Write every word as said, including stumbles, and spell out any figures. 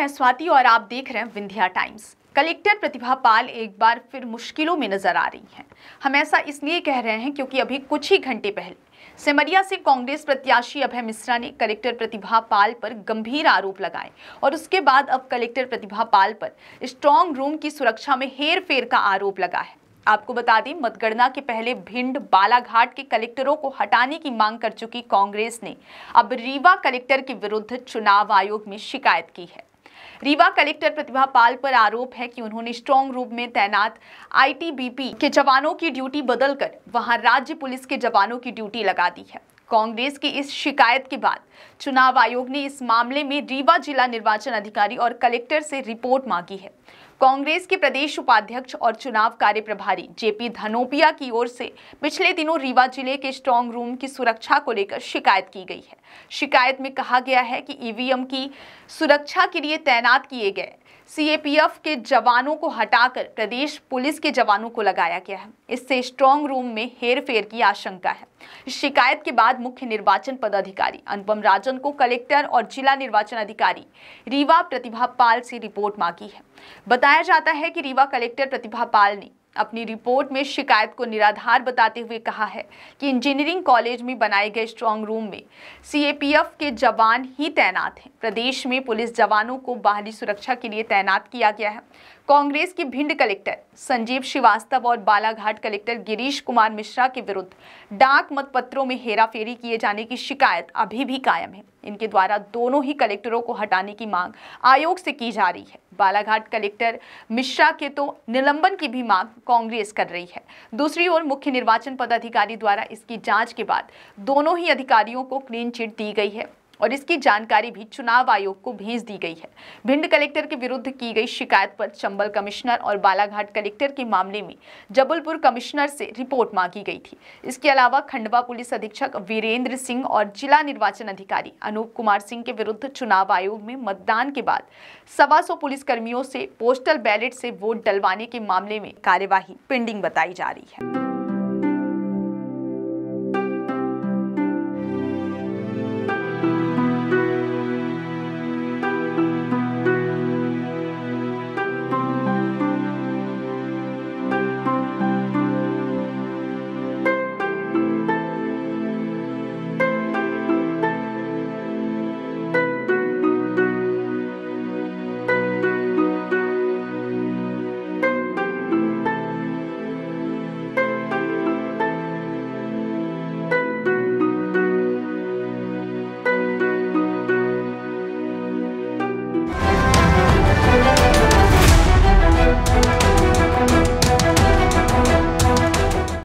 मैं स्वाति और आप देख रहे हैं विंध्या टाइम्स। कलेक्टर प्रतिभा पाल एक बार फिर मुश्किलों में नजर आ रही हैं। हम ऐसा इसलिए कह रहे हैं क्योंकि अभी कुछ ही घंटे पहले सेमरिया से कांग्रेस प्रत्याशी अभय मिश्रा ने कलेक्टर प्रतिभा पाल पर गंभीर आरोप लगाए और उसके बाद अब कलेक्टर प्रतिभा पाल पर स्ट्रांग रूम की सुरक्षा में हेर फेर का आरोप लगा है। आपको बता दें, मतगणना के पहले भिंड बालाघाट के कलेक्टरों को हटाने की मांग कर चुकी कांग्रेस ने अब रीवा कलेक्टर के विरुद्ध चुनाव आयोग में शिकायत की है। रीवा कलेक्टर प्रतिभा पाल पर आरोप है कि उन्होंने स्ट्रांग रूम में तैनात आईटीबीपी के जवानों की ड्यूटी बदलकर वहां राज्य पुलिस के जवानों की ड्यूटी लगा दी है। कांग्रेस की इस शिकायत के बाद चुनाव आयोग ने इस मामले में रीवा जिला निर्वाचन अधिकारी और कलेक्टर से रिपोर्ट मांगी है। कांग्रेस के प्रदेश उपाध्यक्ष और चुनाव कार्य प्रभारी जेपी धनोपिया की ओर से पिछले दिनों रीवा जिले के स्ट्रांग रूम की सुरक्षा को लेकर शिकायत की गई है। शिकायत में कहा गया है कि ईवीएम की सुरक्षा के लिए तैनात किए गए सीएपीएफ के जवानों को हटाकर प्रदेश पुलिस के जवानों को लगाया गया है। इससे स्ट्रांग रूम में हेरफेर की आशंका है। इस शिकायत के बाद मुख्य निर्वाचन पदाधिकारी अनुपम राजन को कलेक्टर और जिला निर्वाचन अधिकारी रीवा प्रतिभा पाल से रिपोर्ट मांगी है। बताया जाता है कि रीवा कलेक्टर प्रतिभा पाल ने अपनी रिपोर्ट में शिकायत को निराधार बताते हुए कहा है कि इंजीनियरिंग कॉलेज में बनाए गए स्ट्रांग रूम में सीएपीएफ के जवान ही तैनात हैं। प्रदेश में पुलिस जवानों को बाहरी सुरक्षा के लिए तैनात किया गया है। कांग्रेस के भिंड कलेक्टर संजीव श्रीवास्तव और बालाघाट कलेक्टर गिरीश कुमार मिश्रा के विरुद्ध डाक मतपत्रों में हेराफेरी किए जाने की शिकायत अभी भी कायम है। इनके द्वारा दोनों ही कलेक्टरों को हटाने की मांग आयोग से की जा रही है। बालाघाट कलेक्टर मिश्रा के तो निलंबन की भी मांग कांग्रेस कर रही है। दूसरी ओर मुख्य निर्वाचन पदाधिकारी द्वारा इसकी जांच के बाद दोनों ही अधिकारियों को क्लीन चिट दी गई है और इसकी जानकारी भी चुनाव आयोग को भेज दी गई है। भिंड कलेक्टर के विरुद्ध की गई शिकायत पर चंबल कमिश्नर और बालाघाट कलेक्टर के मामले में जबलपुर कमिश्नर से रिपोर्ट मांगी गई थी। इसके अलावा खंडवा पुलिस अधीक्षक वीरेंद्र सिंह और जिला निर्वाचन अधिकारी अनूप कुमार सिंह के विरुद्ध चुनाव आयोग में मतदान के बाद सवा सौ पुलिसकर्मियों से पोस्टल बैलेट से वोट डलवाने के मामले में कार्यवाही पेंडिंग बताई जा रही है।